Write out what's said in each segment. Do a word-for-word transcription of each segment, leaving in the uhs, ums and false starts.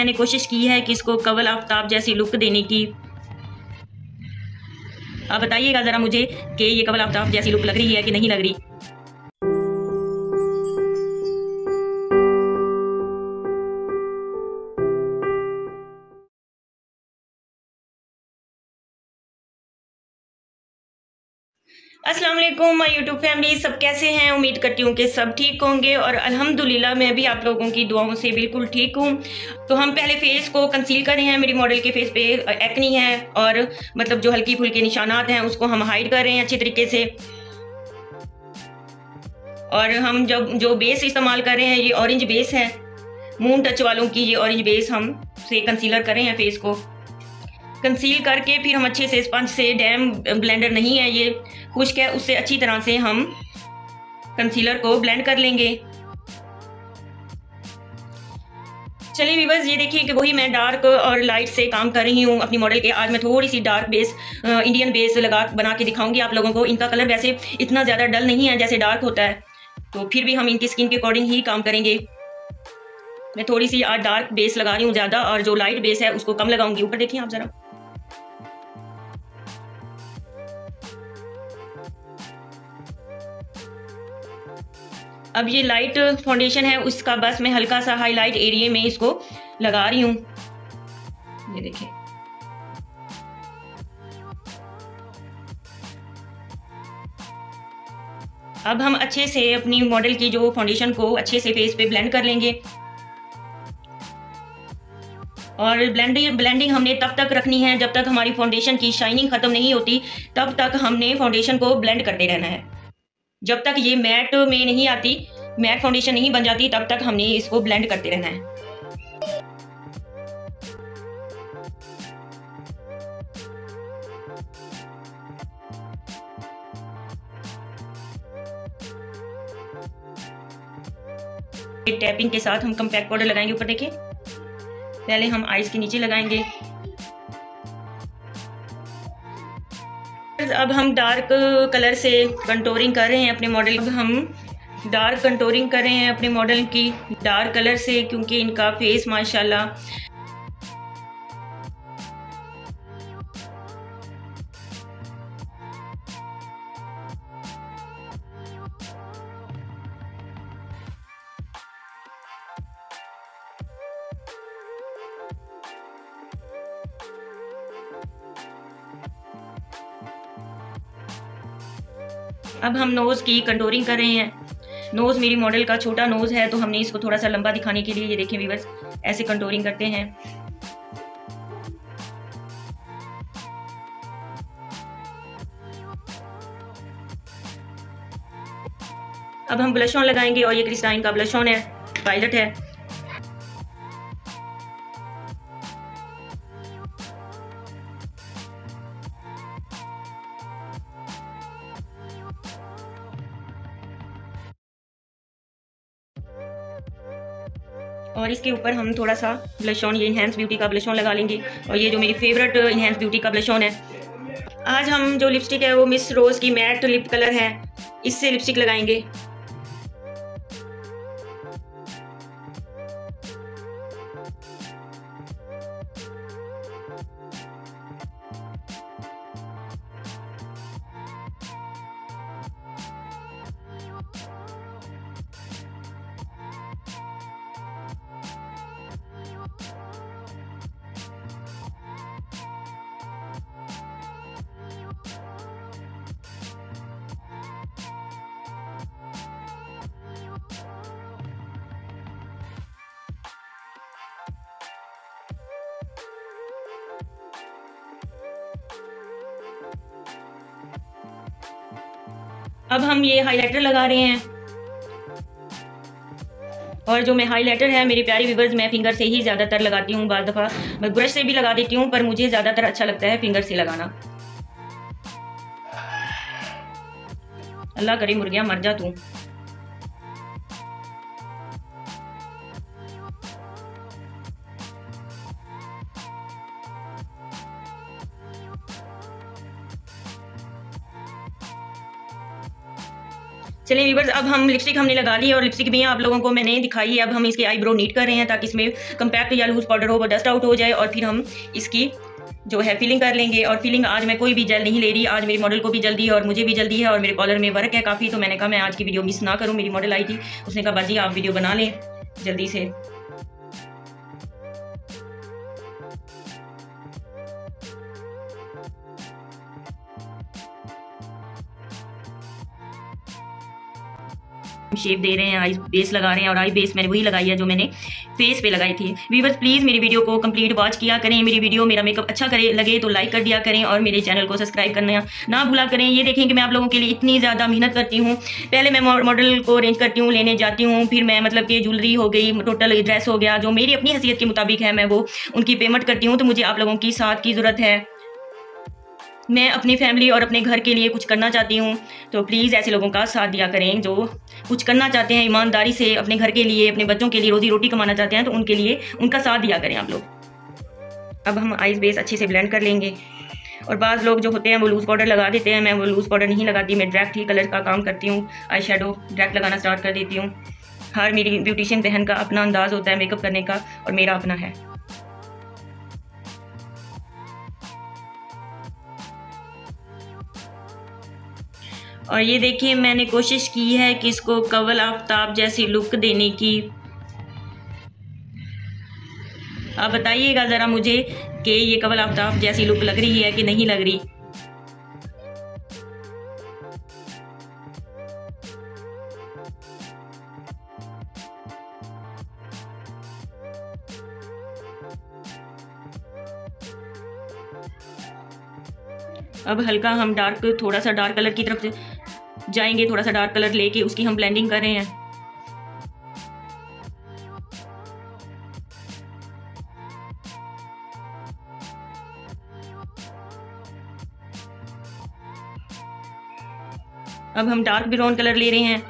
मैंने कोशिश की है कि इसको कंवल आफ्ताब जैसी लुक देने की। आप बताइएगा ज़रा मुझे कि ये कंवल आफ्ताब जैसी लुक लग रही है कि नहीं लग रही। अस्सलामुअलैकुम माय यूट्यूब फैमिली, सब कैसे हैं? उम्मीद करती हूँ कि सब ठीक होंगे और अल्हम्दुलिल्लाह मैं भी आप लोगों की दुआओं से बिल्कुल ठीक हूँ। तो हम पहले फेस को कंसील कर रहे हैं। मेरी मॉडल के फेस पे एक्नी है और मतलब जो हल्की फुल्की निशानात हैं उसको हम हाइड कर रहे हैं अच्छे तरीके से। और हम जब जो बेस इस्तेमाल कर रहे हैं ये ऑरेंज बेस है, मून टच वालों की ये ऑरेंज बेस हम से कंसीलर कर रहे हैं। फेस को कंसील करके फिर हम अच्छे से स्पंज से, डैम ब्लेंडर नहीं है ये, खुश्क है, उससे अच्छी तरह से हम कंसीलर को ब्लेंड कर लेंगे। चलिए व्यूअर्स, ये देखिए कि वही मैं डार्क और लाइट से काम कर रही हूँ अपनी मॉडल के। आज मैं थोड़ी सी डार्क बेस, इंडियन बेस लगा बना के दिखाऊंगी आप लोगों को। इनका कलर वैसे इतना ज़्यादा डल नहीं है जैसे डार्क होता है, तो फिर भी हम इनकी स्किन के अकॉर्डिंग ही काम करेंगे। मैं थोड़ी सी आज डार्क बेस लगा रही हूँ ज़्यादा, और जो लाइट बेस है उसको कम लगाऊंगी। ऊपर देखिए आप ज़रा, अब ये लाइट फाउंडेशन है उसका बस मैं हल्का सा हाईलाइट एरिया में इसको लगा रही हूँ। ये देखिए, अब हम अच्छे से अपनी मॉडल की जो फाउंडेशन को अच्छे से फेस पे ब्लेंड कर लेंगे। और ब्लेंडिंग ब्लेंडिंग हमने तब तक रखनी है जब तक हमारी फाउंडेशन की शाइनिंग खत्म नहीं होती, तब तक हमने फाउंडेशन को ब्लेंड करते रहना है। जब तक ये मैट में नहीं आती, मैट फाउंडेशन नहीं बन जाती, तब तक हमने इसको ब्लेंड करते रहना है। टैपिंग के साथ हम कॉम्पैक्ट पाउडर लगाएंगे। ऊपर देखिए, पहले हम आईज के नीचे लगाएंगे। अब हम डार्क कलर से कंटोरिंग कर रहे हैं अपने मॉडल। अब हम डार्क कंटोरिंग कर रहे हैं अपने मॉडल की डार्क कलर से, क्योंकि इनका फेस माशाल्लाह अब हम नोज़ की कंटोरिंग कर रहे हैं। नोज़ मेरी मॉडल का छोटा नोज़ है, तो हमने इसको थोड़ा सा लंबा दिखाने के लिए ये देखें व्यूअर्स ऐसे कंटोरिंग करते हैं। अब हम ब्लश ऑन लगाएंगे और ये क्रिस्टाइन का ब्लश ऑन है, वायलेट है। और इसके ऊपर हम थोड़ा सा ब्लश ऑन, ये एनहांस ब्यूटी का ब्लश ऑन लगा लेंगे। और ये जो मेरी फेवरेट एनहांस ब्यूटी का ब्लश ऑन है। आज हम जो लिपस्टिक है वो मिस रोज की मैट लिप कलर है, इससे लिपस्टिक लगाएंगे। अब हम ये हाइलाइटर लगा रहे हैं। और जो मैं हाइलाइटर है मेरे प्यारे व्यूअर्स, मैं फिंगर से ही ज़्यादातर लगाती हूँ। बाद दफ़ा मैं ब्रश से भी लगा देती हूँ, पर मुझे ज़्यादातर अच्छा लगता है फिंगर से लगाना। अल्लाह करे मुर्गियाँ मर जा तू। चलिए व्यूअर्स, अब हम लिपस्टिक हमने लगा ली है और लिपस्टिक भी आप लोगों को मैंने दिखाई है। अब हम इसके आईब्रो नीट कर रहे हैं ताकि इसमें कंपैक्ट या लूज पाउडर हो वो डस्ट आउट हो जाए और फिर हम इसकी जो है फिलिंग कर लेंगे। और फिलिंग आज मैं कोई भी जेल नहीं ले रही, आज मेरी मॉडल को भी जल्दी है और मुझे भी जल्दी है और मेरे कॉलर में वर्क है काफ़ी, तो मैंने कहा मैं आज की वीडियो मिस ना करूँ। मेरी मॉडल आई थी, उसने कहा बाजी आप वीडियो बना लें जल्दी से। शेप दे रहे हैं, आई बेस लगा रहे हैं और आई बेस मैंने वही लगाई है जो मैंने फेस पे लगाई थी। व्यूअर्स प्लीज़ मेरी वीडियो को कंप्लीट वॉच किया करें, मेरी वीडियो मेरा मेकअप अच्छा करे लगे तो लाइक कर दिया करें और मेरे चैनल को सब्सक्राइब करना ना भूला करें। ये देखें कि मैं आप लोगों के लिए इतनी ज़्यादा मेहनत करती हूँ, पहले मैं मॉडल को अरेंज करती हूँ, लेने जाती हूँ, फिर मैं मतलब कि ज्वेलरी हो गई, टोटल ड्रेस हो गया, जो मेरी अपनी हैसियत के मुताबिक है मैं वो उनकी पेमेंट करती हूँ। तो मुझे आप लोगों की साथ की ज़रूरत है, मैं अपनी फैमिली और अपने घर के लिए कुछ करना चाहती हूँ, तो प्लीज़ ऐसे लोगों का साथ दिया करें जो कुछ करना चाहते हैं ईमानदारी से, अपने घर के लिए, अपने बच्चों के लिए रोजी रोटी कमाना चाहते हैं, तो उनके लिए उनका साथ दिया करें आप लोग। अब हम आइस बेस अच्छे से ब्लेंड कर लेंगे। और बाज़ लोग जो होते हैं वो लूज़ पाउडर लगा देते हैं, मैं वो लूज़ पाउडर नहीं लगाती, मैं डायरेक्ट ही कलर का काम करती हूँ, आई शेडो डायरेक्ट लगाना स्टार्ट कर देती हूँ। हर मेरी ब्यूटिशियन बहन का अपना अंदाज़ होता है मेकअप करने का और मेरा अपना है। और ये देखिए मैंने कोशिश की है कि इसको कंवल आफ्ताब जैसी लुक देने की। आप बताइएगा ज़रा मुझे कि ये कंवल आफ्ताब जैसी लुक लग रही है कि नहीं लग रही। अब हल्का हम डार्क, थोड़ा सा डार्क कलर की तरफ जाएंगे, थोड़ा सा डार्क कलर लेके उसकी हम ब्लेंडिंग कर रहे हैं। अब हम डार्क ब्राउन कलर ले रहे हैं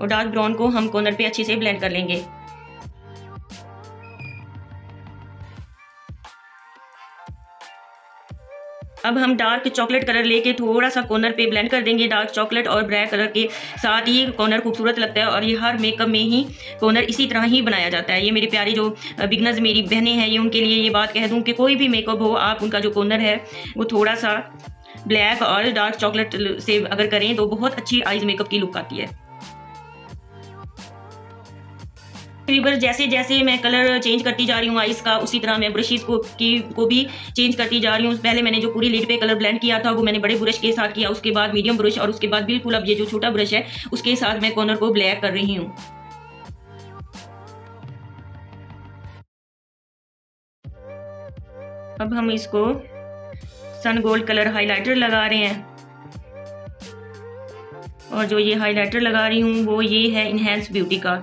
और डार्क ब्राउन को हम कॉर्नर पे अच्छे से ब्लेंड कर लेंगे। अब हम डार्क चॉकलेट कलर लेके थोड़ा सा कॉर्नर पे ब्लेंड कर देंगे। डार्क चॉकलेट और ब्लैक कलर के साथ ही कॉर्नर खूबसूरत लगता है और ये हर मेकअप में ही कॉर्नर इसी तरह ही बनाया जाता है। ये मेरी प्यारी जो बिगनर्स मेरी बहनें हैं, ये उनके लिए ये बात कह दूं कि कोई भी मेकअप हो आप उनका जो कॉर्नर है वो थोड़ा सा ब्लैक और डार्क चॉकलेट से अगर करें तो बहुत अच्छी आइज मेकअप की लुक आती है। व्यूअर्स जैसे जैसे मैं कलर चेंज करती जा रही हूँ आइस का, उसी तरह मैं ब्रशेस को की को भी चेंज करती जा रही हूँ। पहले मैंने जो पूरी लिड पे कलर ब्लेंड किया था वो मैंने बड़े ब्रश के साथ किया, उसके बाद मीडियम ब्रश और उसके बाद बिल्कुल अब ये जो छोटा ब्रश है उसके साथ मैं कॉर्नर को ब्लैक कर रही हूँ। अब हम इसको सन गोल्ड कलर हाईलाइटर लगा रहे हैं और जो ये हाईलाइटर लगा रही हूँ वो ये है इनहैंस ब्यूटी का।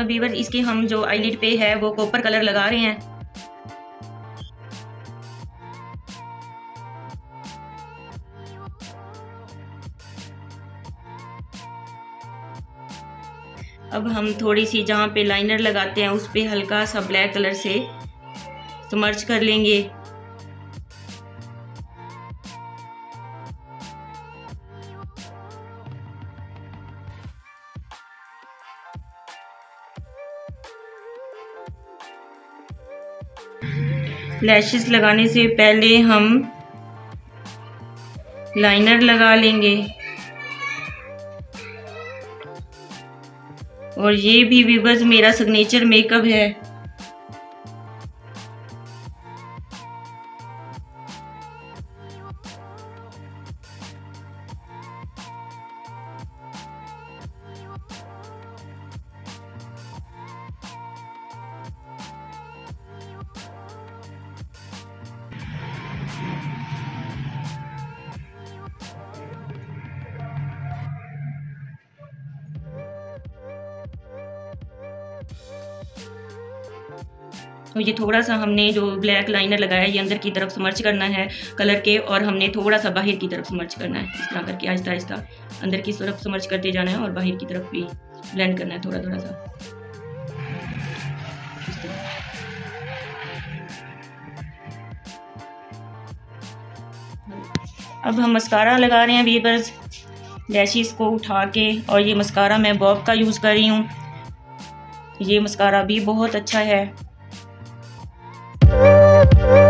अब व्यूअर्स इसके हम जो आईलिड पे है वो कॉपर कलर लगा रहे हैं। अब हम थोड़ी सी जहाँ पे लाइनर लगाते हैं उस पे हल्का सा ब्लैक कलर से स्मर्च कर लेंगे। लैशेस लगाने से पहले हम लाइनर लगा लेंगे। और ये भी व्यूअर्स मेरा सिग्नेचर मेकअप है। तो ये थोड़ा सा हमने जो ब्लैक लाइनर लगाया है ये अंदर की तरफ स्मर्च करना है कलर के, और हमने थोड़ा सा बाहर की तरफ स्मर्च करना है। इस तरह करके आहिस्ता आहिस्ता अंदर की तरफ स्मर्च करते जाना है और बाहर की तरफ भी ब्लेंड करना है थोड़ा थोड़ा सा। अब हम मस्कारा लगा रहे हैं वीवर्स, लैशेज़ को उठा के। और ये मस्कारा मैं बॉब का यूज़ कर रही हूँ, ये मस्कारा भी बहुत अच्छा है।